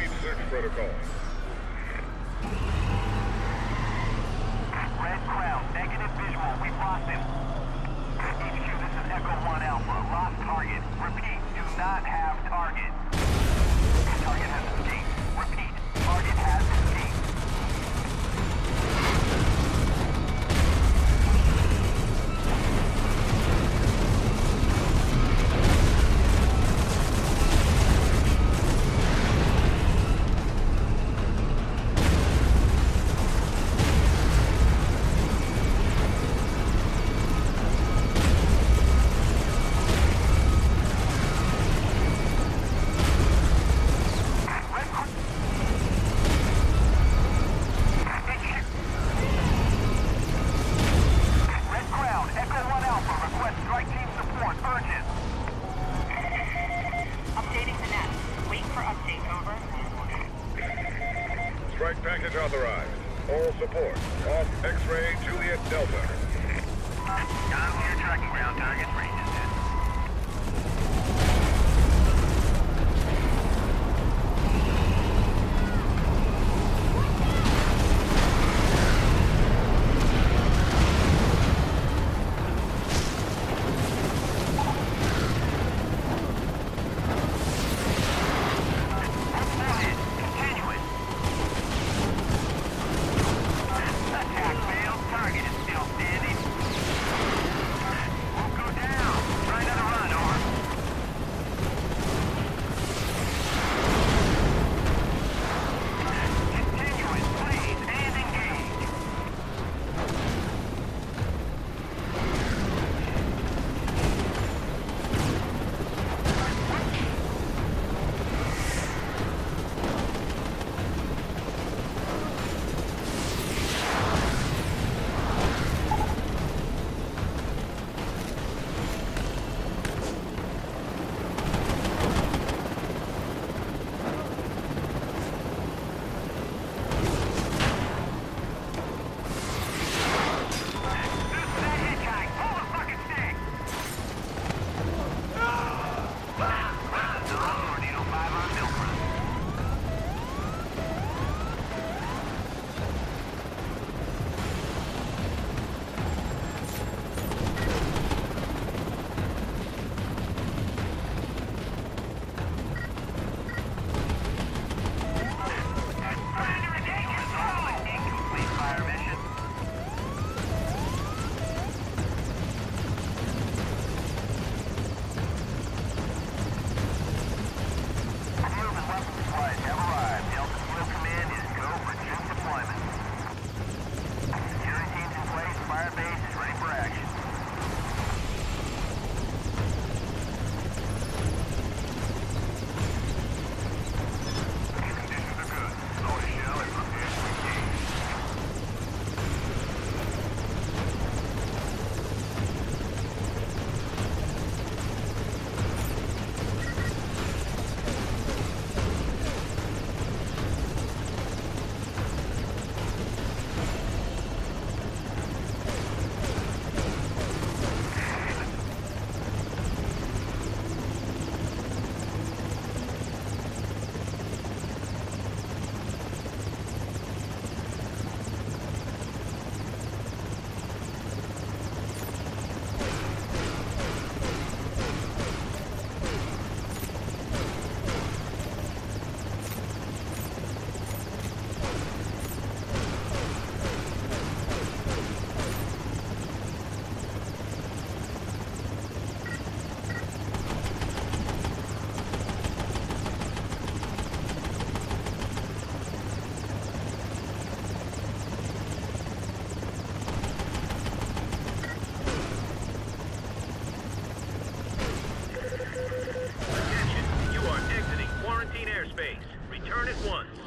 Engage search protocol. Red Crown, negative visual. We've lost him. HQ, this is Echo 1 Alpha. Lost target. Repeat, do not have target. Target has escaped. Repeat, target has escaped. Package authorized. All support. Off X-ray Juliet Delta. Got him here, tracking ground target range is in. Attention, you are exiting quarantine airspace. Return at once.